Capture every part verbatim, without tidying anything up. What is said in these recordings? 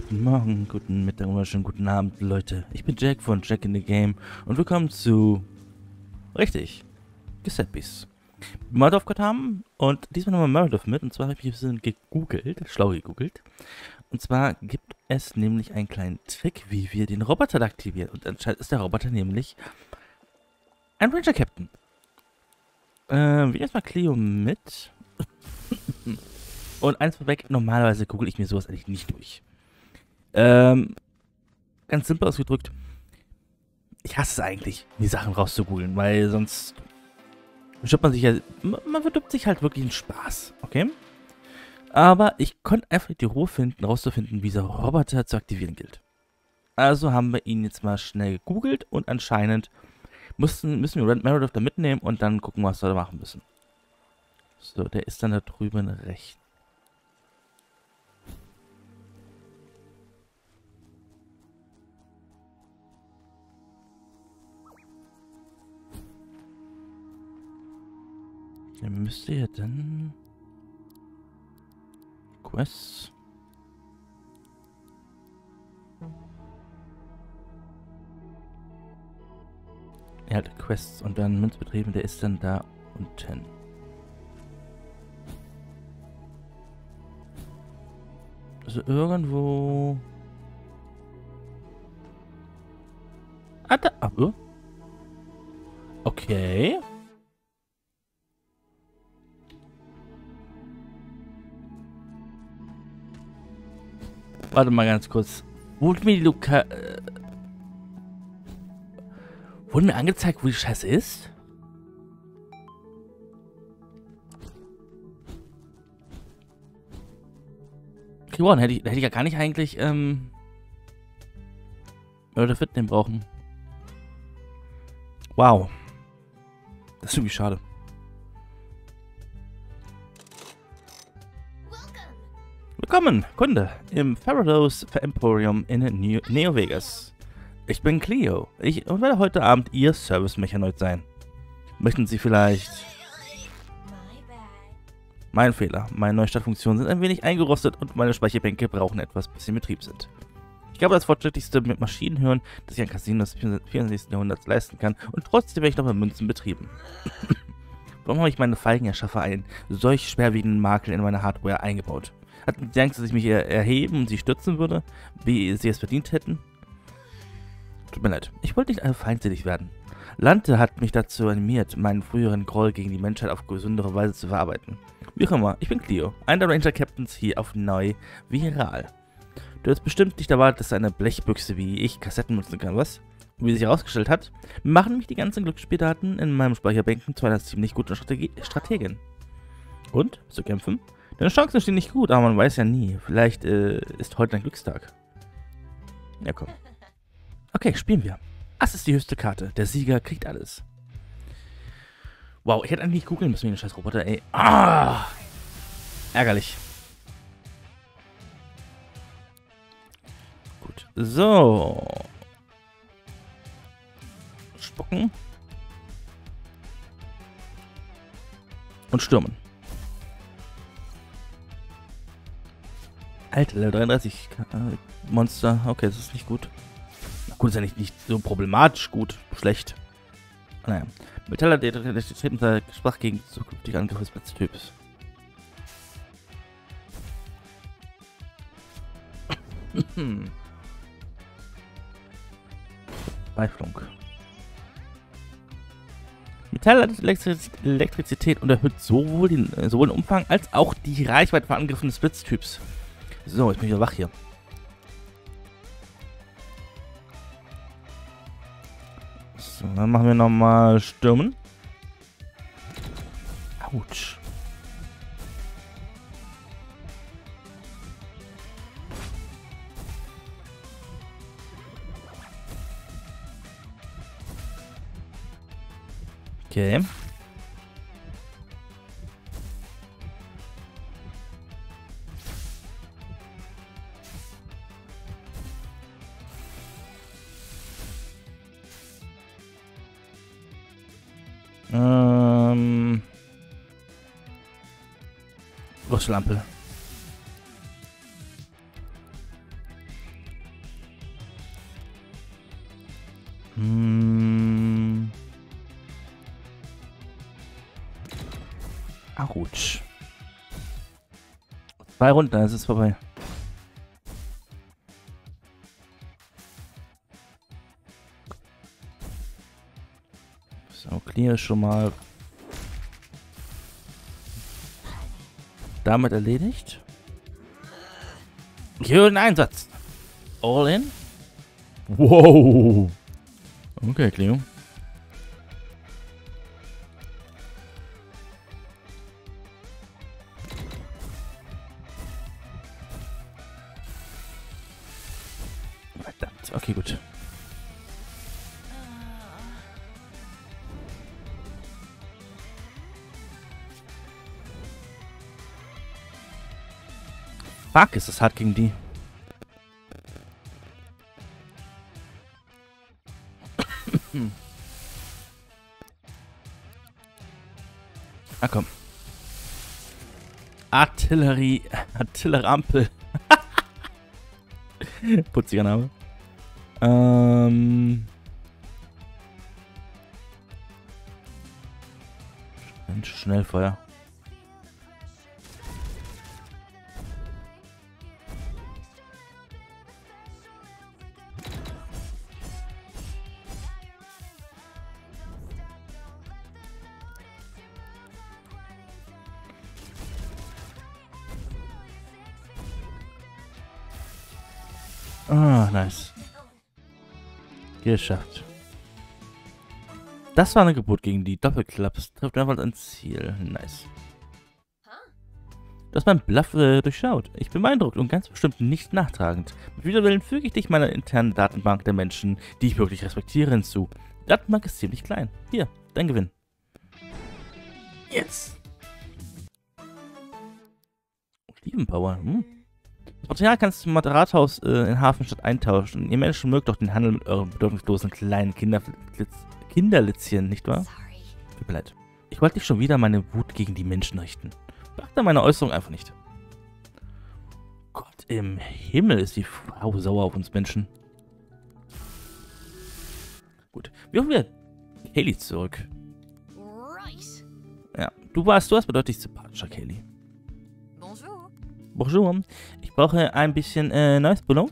Guten Morgen, guten Mittag oder schönen guten Abend, Leute. Ich bin Jack von Jack in the Game und willkommen zu... Richtig, Cassette Beasts. Meredith haben und diesmal nochmal Meredith mit. Und zwar habe ich ein bisschen gegoogelt, schlau gegoogelt. Und zwar gibt es nämlich einen kleinen Trick, wie wir den Roboter aktivieren. Und anscheinend ist der Roboter nämlich ein Ranger-Captain. Ähm, wir erstmal Clio mit. Und eins vorweg, normalerweise google ich mir sowas eigentlich nicht durch. Ähm, ganz simpel ausgedrückt. Ich hasse es eigentlich, die Sachen rauszugoogeln, weil sonst stirbt man sich ja. Man verdirbt sich halt wirklich einen Spaß, okay? Aber ich konnte einfach die Ruhe finden, rauszufinden, wie dieser Roboter zu aktivieren gilt. Also haben wir ihn jetzt mal schnell gegoogelt und anscheinend müssen, müssen wir Red Meredith da mitnehmen und dann gucken, was wir da machen müssen. So, der ist dann da drüben rechts. Der müsste ja dann... Quests. Er hat Quests und dann Münzbetrieben, der ist dann da unten. Also irgendwo... Ah, da... Aber. Okay... Warte mal ganz kurz. Wurde mir die Loka... Äh, wurde mir angezeigt, wo die Scheiße ist? Okay, wow, hätte ich, hätte ich ja gar nicht eigentlich, ähm... Leute fit den brauchen. Wow. Das ist irgendwie schade. Willkommen, Kunde, im Ferrados Emporium in Neo-Vegas. Ich bin Clio. Ich werde heute Abend Ihr Service-Mechanoid sein. Möchten Sie vielleicht... Mein Fehler. Meine Neustartfunktionen sind ein wenig eingerostet und meine Speicherbänke brauchen etwas, bis sie in Betrieb sind. Ich habe das fortschrittlichste mit Maschinen hören, das ich ein Casino des vierundzwanzigsten. Jahrhunderts leisten kann und trotzdem werde ich noch mit Münzen betrieben. Warum habe ich meine Feigenerschaffer einen solch schwerwiegenden Makel in meine Hardware eingebaut? Hatten Sie Angst, dass ich mich erheben und Sie stürzen würde, wie Sie es verdient hätten? Tut mir leid, ich wollte nicht alle feindselig werden. Lante hat mich dazu animiert, meinen früheren Groll gegen die Menschheit auf gesündere Weise zu verarbeiten. Wie auch immer, ich bin Clio, einer der Ranger-Captains hier auf Neu-Viral. Du hast bestimmt nicht erwartet, dass eine Blechbüchse wie ich Kassetten nutzen kann, was? Und wie sich herausgestellt hat, machen mich die ganzen Glücksspieldaten in meinem Speicherbänken zu einer ziemlich guten Strategie Strategin. Und? Zu kämpfen? Deine Chancen stehen nicht gut, aber man weiß ja nie. Vielleicht äh, ist heute ein Glückstag. Ja, komm. Okay, spielen wir. Ass ist die höchste Karte. Der Sieger kriegt alles. Wow, ich hätte eigentlich googeln müssen wie ein scheiß Roboter, ey. Ah! Ärgerlich. Gut. So. Spucken. Und stürmen. Alter, Level dreiunddreißig äh, Monster. Okay, das ist nicht gut. Na gut, ist ja nicht, nicht so problematisch gut. Schlecht. Naja. Metaller, der steht unter Sprach gegen zukünftige Angriffe des Typs. Beiflunk. Metall hat Elektriz Elektrizität und erhöht sowohl den, sowohl den Umfang als auch die Reichweite von Angriffen des Blitztyps. So, jetzt bin ich wieder wach hier. So, dann machen wir nochmal Stürmen. Autsch. Okay. Ähm... Rüsselampe. Autsch. Zwei Runden, dann ist es vorbei. So, Clio schon mal damit erledigt. Hier den Einsatz. All in. Wow. Okay, Clio. Verdammt. Okay, gut. Fuck, ist das hart gegen die. Ah, komm. Artillerie. Artillerampel. Putziger Name. Ähm. Schnellfeuer. Ah, nice. Geschafft. Das war eine Geburt gegen die Doppelklaps. Trifft einfach ans Ziel. Nice. Du hast meinen Bluff äh, durchschaut. Ich bin beeindruckt und ganz bestimmt nicht nachtragend. Mit Widerwillen füge ich dich meiner internen Datenbank der Menschen, die ich wirklich respektiere, hinzu. Die Datenbank ist ziemlich klein. Hier, dein Gewinn. Yes! Olivenpower. Hm? Material kannst du im Moderathaus äh, in Hafenstadt eintauschen. Ihr Menschen mögt doch den Handel mit euren bedeutungslosen kleinen Kinderlitzchen, nicht wahr? Sorry. Tut mir leid. Ich wollte nicht schon wieder meine Wut gegen die Menschen richten. Beachte meine Äußerung einfach nicht. Gott im Himmel, ist die Frau sauer auf uns Menschen. Gut, wir holen wieder Kelly zurück. Right. Ja, du warst, du hast bedeutlich sympathischer, Kelly. Bonjour, ich brauche ein bisschen äh, neues Ballon.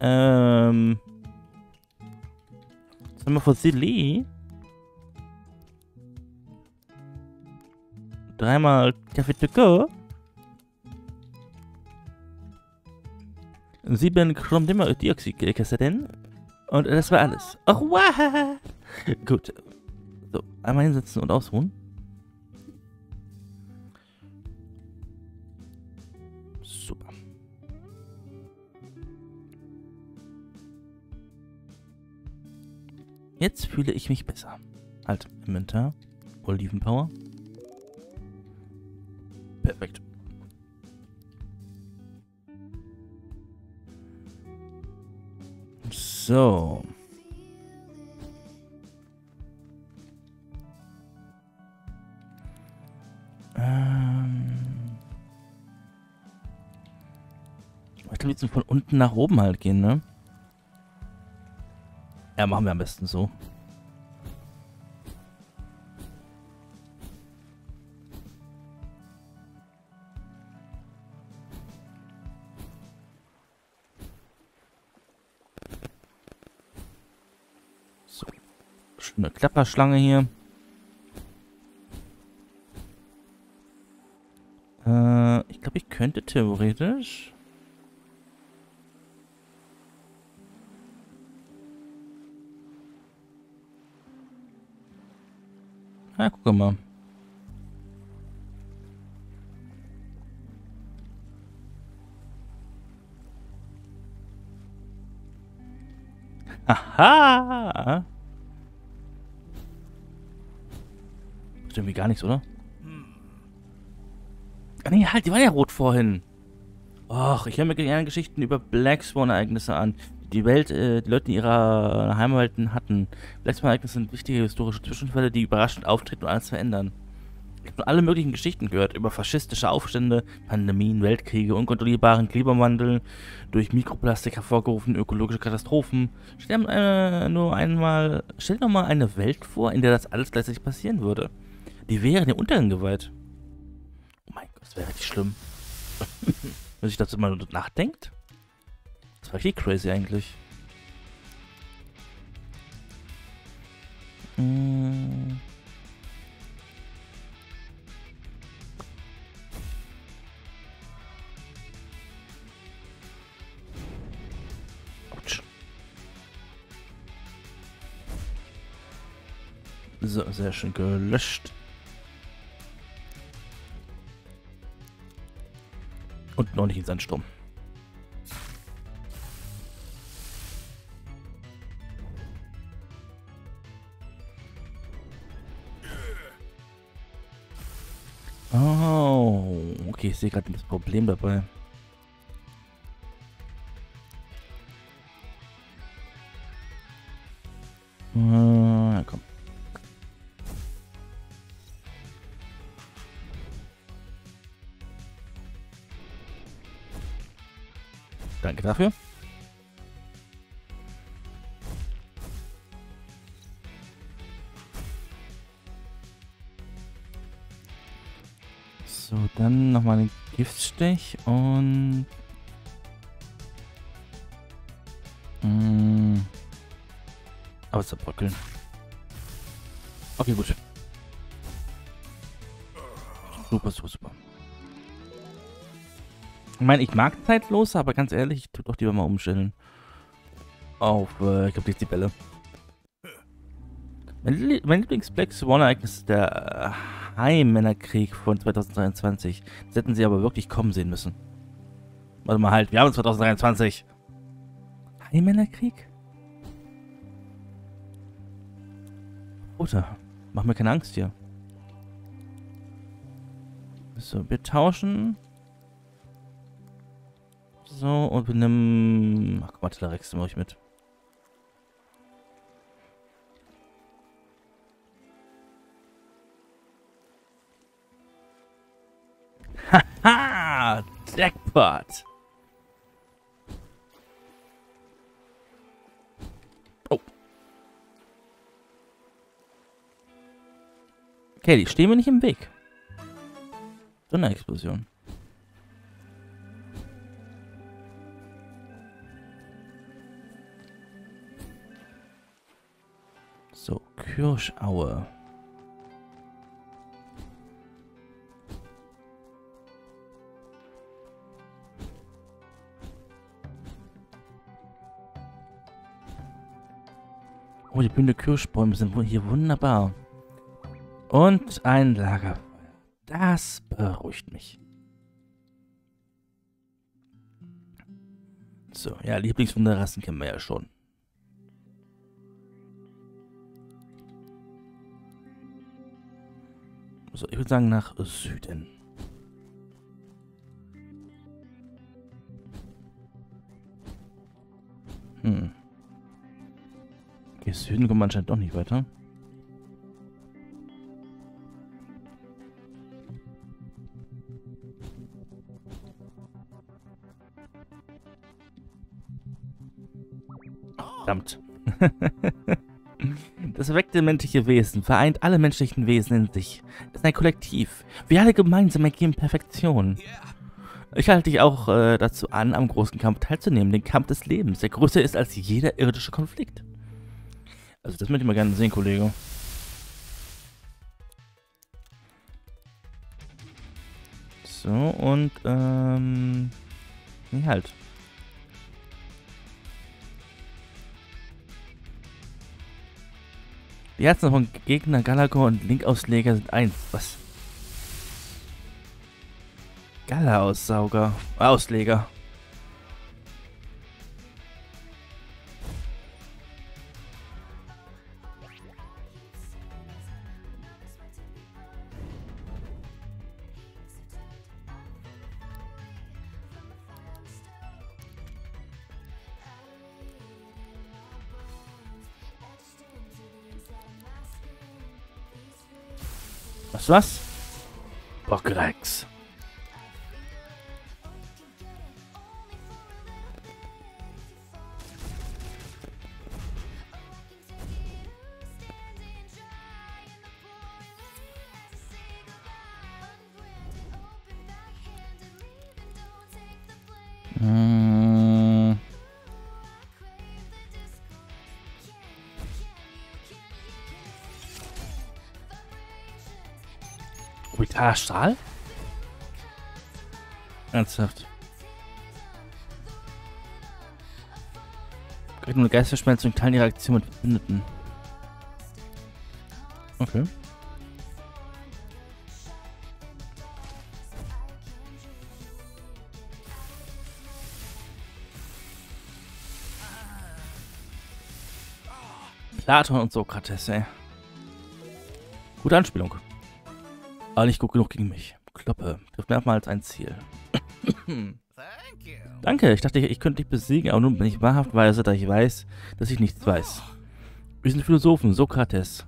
Ähm. Jetzt haben wir Fossili. Dreimal Kaffee to go. Sieben Chromdimmer-Dioxid-Kassetten. Und das war alles. Oh, wow. Gut. So, einmal hinsetzen und ausruhen. Jetzt fühle ich mich besser. Halt, Inventar. Olivenpower. Perfekt. So. Ähm. Ich glaube, jetzt von unten nach oben halt gehen, ne? Ja, machen wir am besten so. So. Schöne Klapperschlange hier. Äh, ich glaube, ich könnte theoretisch... Na, guck mal. Aha! Ist irgendwie gar nichts, oder? Ah, nee, halt, die waren ja rot vorhin. Och, ich höre mir gerne Geschichten über Black Swan-Ereignisse an. Die Welt, äh, die Leute in ihrer Heimatwelten hatten. Black Swan-Ereignisse sind wichtige historische Zwischenfälle, die überraschend auftreten und alles verändern. Ich habe alle möglichen Geschichten gehört, über faschistische Aufstände, Pandemien, Weltkriege, unkontrollierbaren Klimawandel, durch Mikroplastik hervorgerufene ökologische Katastrophen. Stell, äh, nur einmal, stell doch mal eine Welt vor, in der das alles gleichzeitig passieren würde. Die wären ja Untergang geweiht. Oh mein Gott, das wäre richtig schlimm. Wenn sich das immer nachdenkt. Das war richtig crazy eigentlich. Hm. So, sehr schön gelöscht. Und noch nicht in Sandsturm. Oh, okay, ich sehe gerade das Problem dabei. Ah, komm. Danke dafür. So, dann nochmal den Giftstich und... Mh, aber zerbröckeln. Okay, gut. Super, super, super. Ich meine, ich mag Zeitloser, aber ganz ehrlich, ich tue doch lieber mal umstellen. Auf, äh, ich glaube, jetzt die Bälle. Mein, Lie mein Lieblings-Black Swan-Ereignis ist der äh, Heimmännerkrieg von zweitausenddreiundzwanzig. Das hätten sie aber wirklich kommen sehen müssen. Warte mal halt, wir haben zweitausenddreiundzwanzig. Heimmännerkrieg? Oder, mach mir keine Angst hier. So, wir tauschen... So, und mit einem... Ach, guck mal, Atherex mache ich mit. Haha! Jackpot! Oh. Kelly, stehen wir nicht im Weg. Donnerexplosion. So, Kirschaue. Oh, die blühenden Kirschbäume sind hier wunderbar. Und ein Lagerfeuer. Das beruhigt mich. So, ja, Lieblingswunderrassen kennen wir ja schon. So, ich würde sagen nach Süden. Hm. Okay, Süden kommt man anscheinend doch nicht weiter. Verdammt. Das erweckte menschliche Wesen vereint alle menschlichen Wesen in sich. Es ist ein Kollektiv. Wir alle gemeinsam ergeben Perfektion. Ich halte dich auch äh, dazu an, am großen Kampf teilzunehmen. Den Kampf des Lebens, der größer ist als jeder irdische Konflikt. Also das möchte ich mal gerne sehen, Kollege. So, und ähm... nee, halt. Die Herzen von Gegner, Galago und Linkausleger sind eins. Was? Gala-Aussauger. Ausleger. Was, was? Bockerex. Hm. Ultrastrahl? Ernsthaft. Kriegt nur Geisterschmelze und teilen ihre Aktion mit Verbündeten. Okay. Platon und Sokrates, ey. Gute Anspielung. Aber nicht gut genug gegen mich. Kloppe. Trifft mehrmals ein Ziel. Danke, ich dachte, ich könnte dich besiegen, aber nun bin ich wahrhaft weise, da ich weiß, dass ich nichts weiß. Wir sind Philosophen, Sokrates.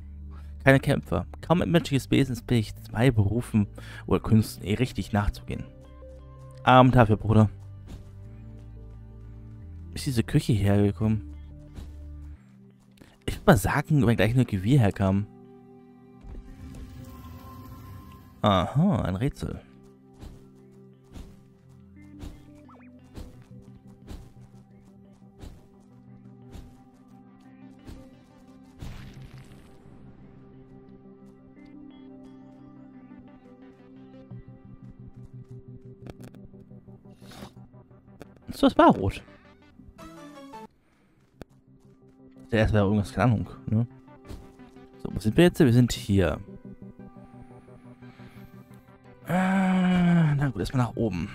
Keine Kämpfer. Kaum ein menschliches Wesen ist fähig, zwei Berufen oder Künsten eh richtig nachzugehen. Abend dafür, Bruder. Ist diese Küche hergekommen? Ich würde mal sagen, wenn gleich nur Gewirr herkam. Aha, ein Rätsel. So, es war rot. Der erste war irgendwas, keine Ahnung. Ne? So, wo sind wir jetzt? Wir sind hier. Äh, na gut, erstmal nach oben.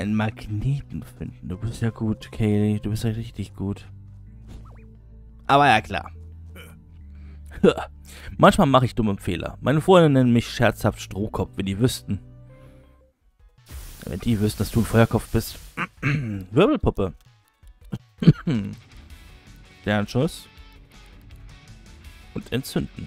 Einen Magneten finden. Du bist ja gut, Kelly. Du bist ja richtig gut. Aber ja, klar. Manchmal mache ich dumme Fehler. Meine Freunde nennen mich scherzhaft Strohkopf, wenn die wüssten. Wenn die wüssten, dass du ein Feuerkopf bist. Wirbelpuppe. Sternschuss. Und entzünden.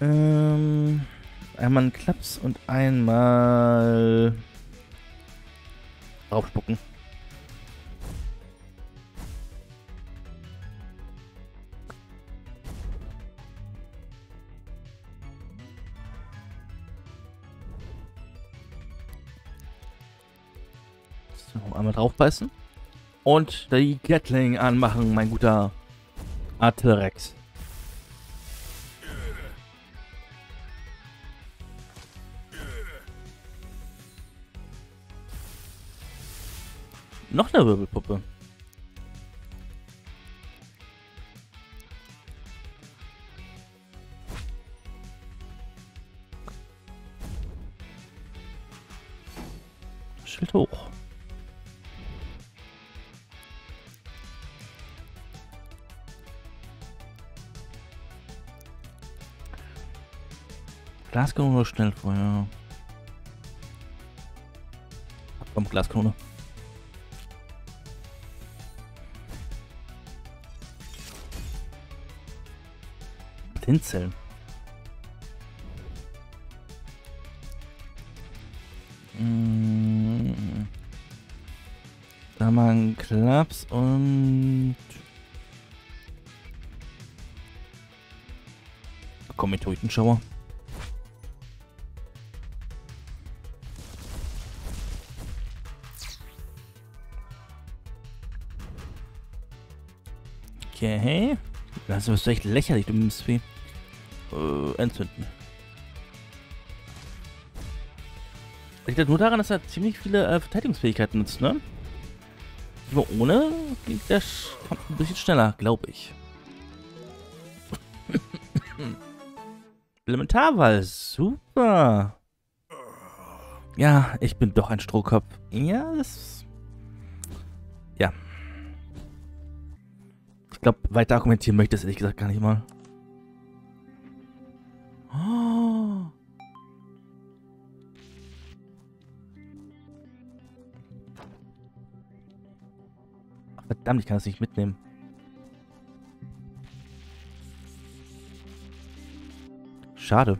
Ähm... Einmal einen Klaps und einmal draufspucken. So, einmal draufbeißen. Und die Gatling anmachen, mein guter Atherex. Noch eine Wirbelpuppe. Schild hoch. Glaskanone oder Schnellfeuer? Ab vom Glaskanone. Inseln. Mm. Da mal einen Klaps und... Komm mit Totenschauer. Okay. Das ist echt lächerlich, du nimmst wie. Äh, entzünden. Das liegt nur daran, dass er ziemlich viele äh, Verteidigungsfähigkeiten nutzt, ne? Aber ohne geht der Kampf ein bisschen schneller, glaube ich. Elementarwahl, super. Ja, ich bin doch ein Strohkopf. Ja, das... Ja. Ich glaube, weiter argumentieren möchte ich das ehrlich gesagt gar nicht mal. Verdammt, ich kann das nicht mitnehmen. Schade.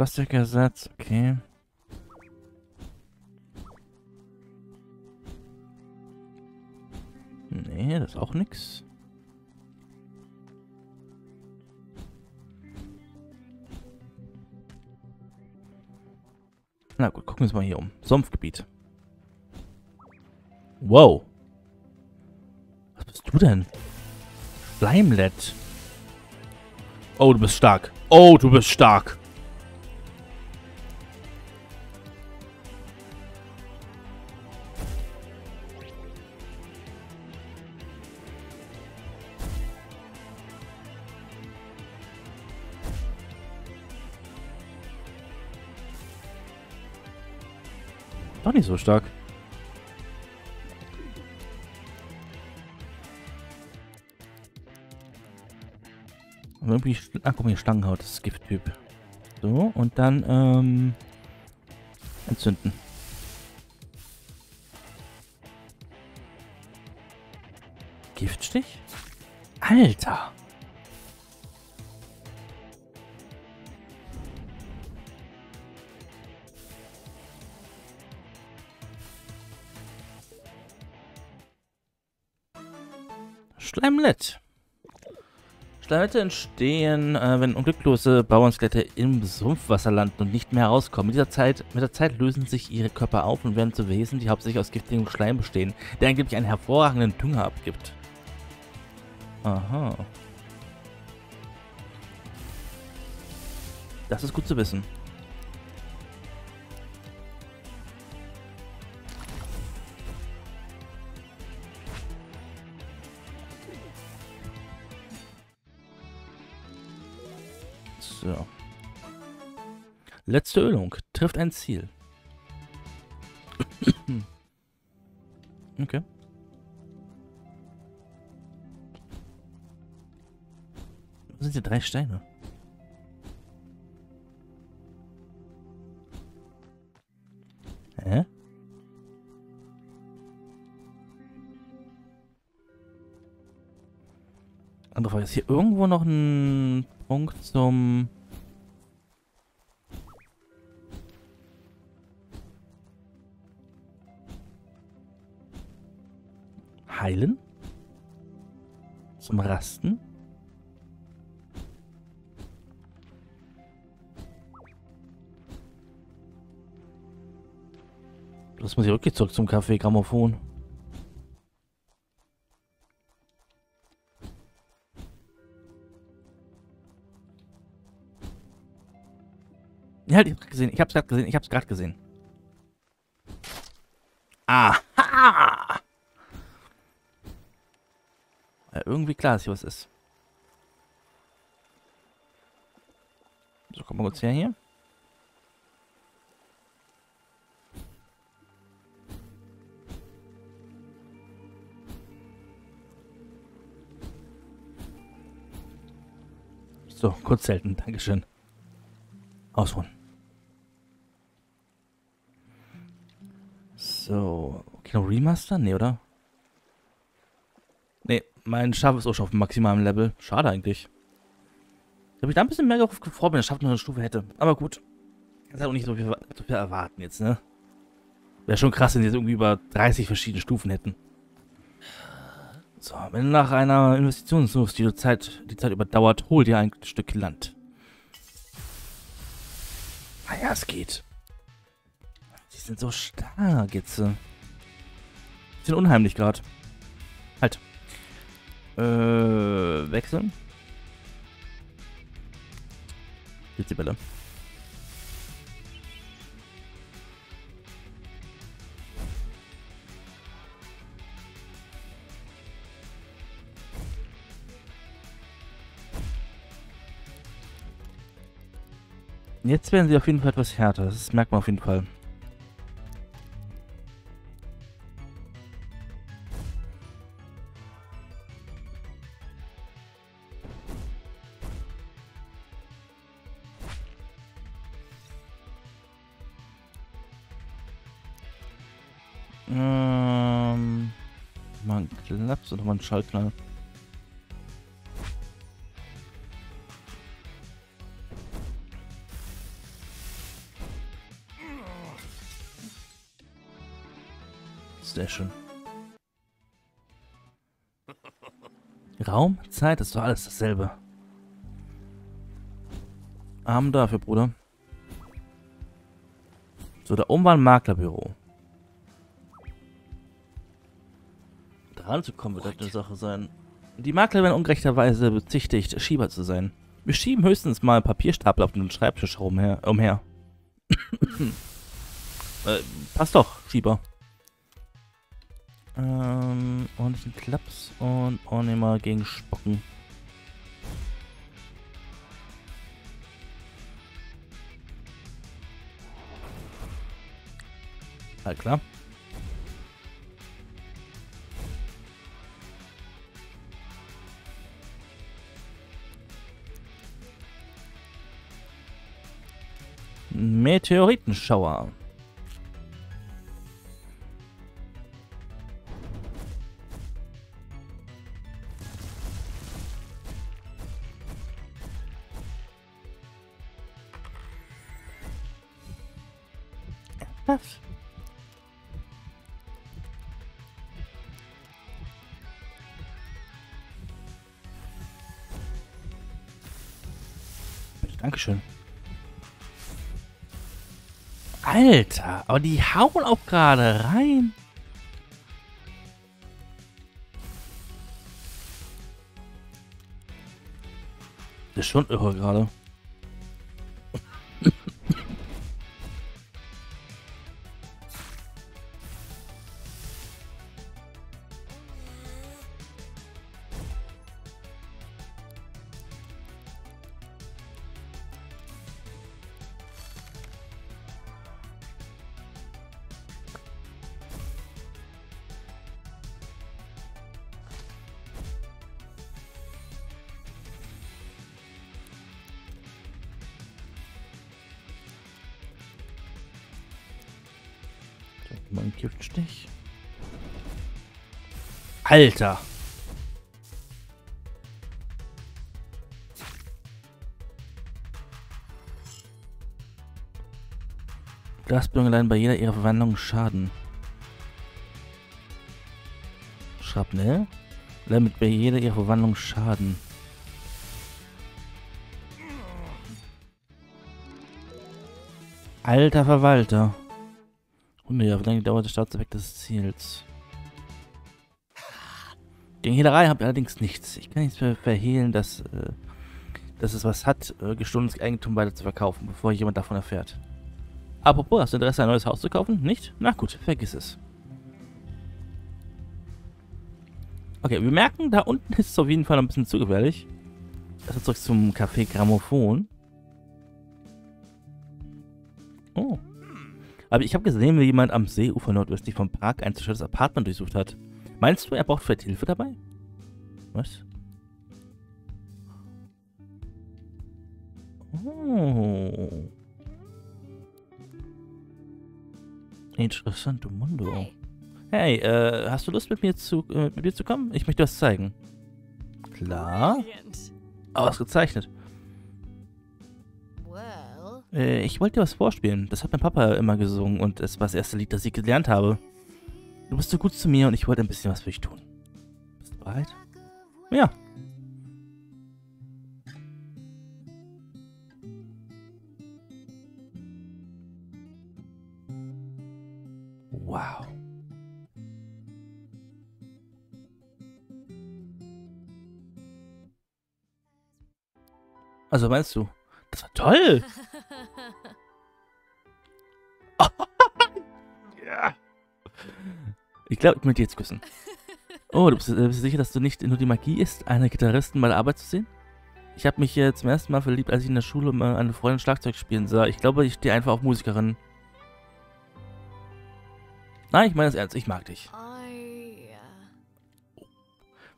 Plastikersatz, okay. Nee, das ist auch nix. Na gut, gucken wir uns mal hier um. Sumpfgebiet. Wow. Was bist du denn? Schleimlett. Oh, du bist stark. Oh, du bist stark. Doch nicht so stark. Aber irgendwie... Ach, guck mal, hier Stangenhaut, das ist Gifttyp. So, und dann, ähm... entzünden. Giftstich? Alter! Schleimlett. Schleimlette entstehen, äh, wenn unglücklose Bauernskelette im Sumpfwasser landen und nicht mehr herauskommen. Mit, dieser Zeit, mit der Zeit lösen sich ihre Körper auf und werden zu Wesen, die hauptsächlich aus giftigem Schleim bestehen, der angeblich einen hervorragenden Dünger abgibt. Aha. Das ist gut zu wissen. So. Letzte Ölung. Trifft ein Ziel. Okay. Was sind hier drei Steine? Hä? Andere Frage, ist hier irgendwo noch ein Punkt zum... Heilen? Zum Rasten? Das muss ich rückgehen zurück zum Café Grammophon. Ja, ich hab's grad gesehen, ich hab's grad gesehen, ich hab's grad gesehen. Aha! Ja, irgendwie klar, dass hier was ist. So, kommen wir kurz her hier. So, kurz selten, dankeschön. Ausruhen. So, okay, noch Remaster? Ne, oder? Ne, mein Schaf ist auch schon auf maximalem Level. Schade eigentlich. Ich habe mich da ein bisschen mehr darauf gefreut, wenn der Schaf noch eine Stufe hätte. Aber gut. Kannst halt auch nicht so viel, so viel erwarten jetzt, ne? Wäre schon krass, wenn die jetzt irgendwie über dreißig verschiedene Stufen hätten. So, wenn nach einer Investitionssucht die Zeit, die Zeit überdauert, hol dir ein Stück Land. Naja, es geht. Die sind so stark jetzt. Die sind unheimlich gerade. Halt. Äh, wechseln. Jetzt die Bälle. Jetzt werden sie auf jeden Fall etwas härter. Das merkt man auf jeden Fall. Klaps oder mal einen Schallknall. Session. Raum, Zeit, ist doch alles dasselbe. Arm dafür, Bruder. So, da oben war ein Maklerbüro. Da ranzukommen wird halt eine Sache sein. Die Makler werden ungerechterweise bezichtigt, Schieber zu sein. Wir schieben höchstens mal Papierstapel auf den Schreibtisch umher. umher. äh, passt doch, Schieber. Ähm, ordentlichen Klaps und ordentlich mal gegen Spocken. Alles klar. Meteoritenschauer. Was? Dankeschön. Alter, aber die hauen auch gerade rein. Das ist schon irre gerade. Mein Giftstich. Alter. Glasbögen leiden bei jeder ihrer Verwandlungen Schaden. Schrapnell? Leiden bei jeder ihrer Verwandlungen Schaden. Alter Verwalter. Ja, wie lange dauert der Staatseffekt des Ziels? Gegen Hehlerei habe ich allerdings nichts. Ich kann nichts mehr verhehlen, dass, äh, dass es was hat, äh, gestohlenes Eigentum weiter zu verkaufen, bevor jemand davon erfährt. Apropos, hast du Interesse, ein neues Haus zu kaufen? Nicht? Na gut, vergiss es. Okay, wir merken, da unten ist es auf jeden Fall ein bisschen zu gefährlich. Also zurück zum Café Grammophon. Oh. Aber ich habe gesehen, wie jemand am Seeufer nordwestlich vom Park ein zerstörtes Apartment durchsucht hat. Meinst du, er braucht vielleicht Hilfe dabei? Was? Oh. Interessante Mundo. Hey, äh, hast du Lust, mit mir zu, äh, mit mir zu kommen? Ich möchte was zeigen. Klar. Ausgezeichnet. Ich wollte dir was vorspielen. Das hat mein Papa immer gesungen und es war das erste Lied, das ich gelernt habe. Du bist so gut zu mir und ich wollte ein bisschen was für dich tun. Bist du bereit? Ja. Wow. Also meinst du, das war toll? Ja. Ich glaube, ich möchte jetzt küssen. Oh, du bist, äh, bist du sicher, dass du nicht nur die Magie ist, einer Gitarristin bei der Arbeit zu sehen? Ich habe mich äh, zum ersten Mal verliebt, als ich in der Schule mal eine Freundin Schlagzeug spielen sah. Ich glaube, ich stehe einfach auf Musikerin. Nein, ich meine das ernst. Ich mag dich. Oh. Wenn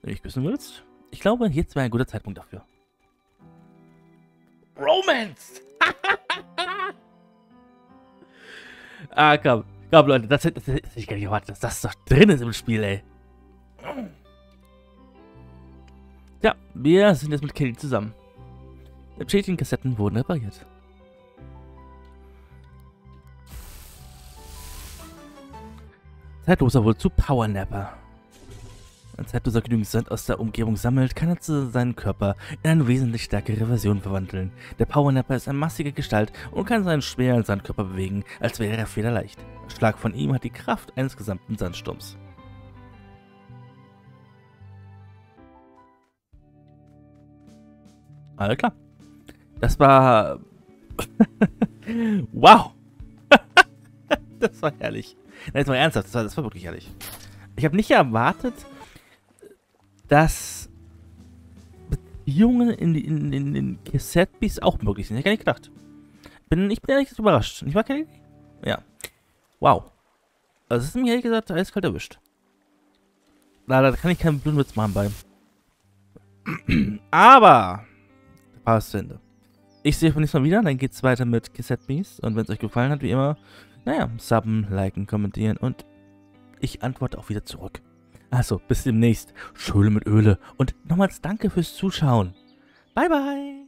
du mich küssen willst? Ich glaube, jetzt wäre ein guter Zeitpunkt dafür. Romance! Ah, komm. Komm, Leute, das hätte ich gar nicht erwartet, dass das doch drin ist im Spiel, ey. Ja, wir sind jetzt mit Kelly zusammen. Die beschädigten Kassetten wurden repariert. Zeitloser wurde zu Powernapper. Wenn Zeitloser genügend Sand aus der Umgebung sammelt, kann er seinen Körper in eine wesentlich stärkere Version verwandeln. Der Powernapper ist eine massige Gestalt und kann seinen schweren Sandkörper bewegen, als wäre er federleicht. Ein Schlag von ihm hat die Kraft eines gesamten Sandsturms. Alles klar. Das war... wow! Das war herrlich. Nein, jetzt mal ernsthaft, das war, das war wirklich herrlich. Ich habe nicht erwartet, dass Beziehungen in den in, in Cassette Beasts auch möglich sind. Ich habe gar nicht gedacht. Bin, ich bin ehrlich überrascht. Nicht wahr, Kelly? Ja. Wow. Also, das ist mir ehrlich gesagt eiskalt erwischt. Na, da kann ich keinen blöden Witz machen bei. Aber... Passt zu Ende. Ich sehe euch nächstes Mal wieder, dann geht's weiter mit Cassette Beasts. Und wenn es euch gefallen hat, wie immer, naja, subben, liken, kommentieren und ich antworte auch wieder zurück. Also, bis demnächst. Schöne mit Öle. Und nochmals danke fürs Zuschauen. Bye, bye.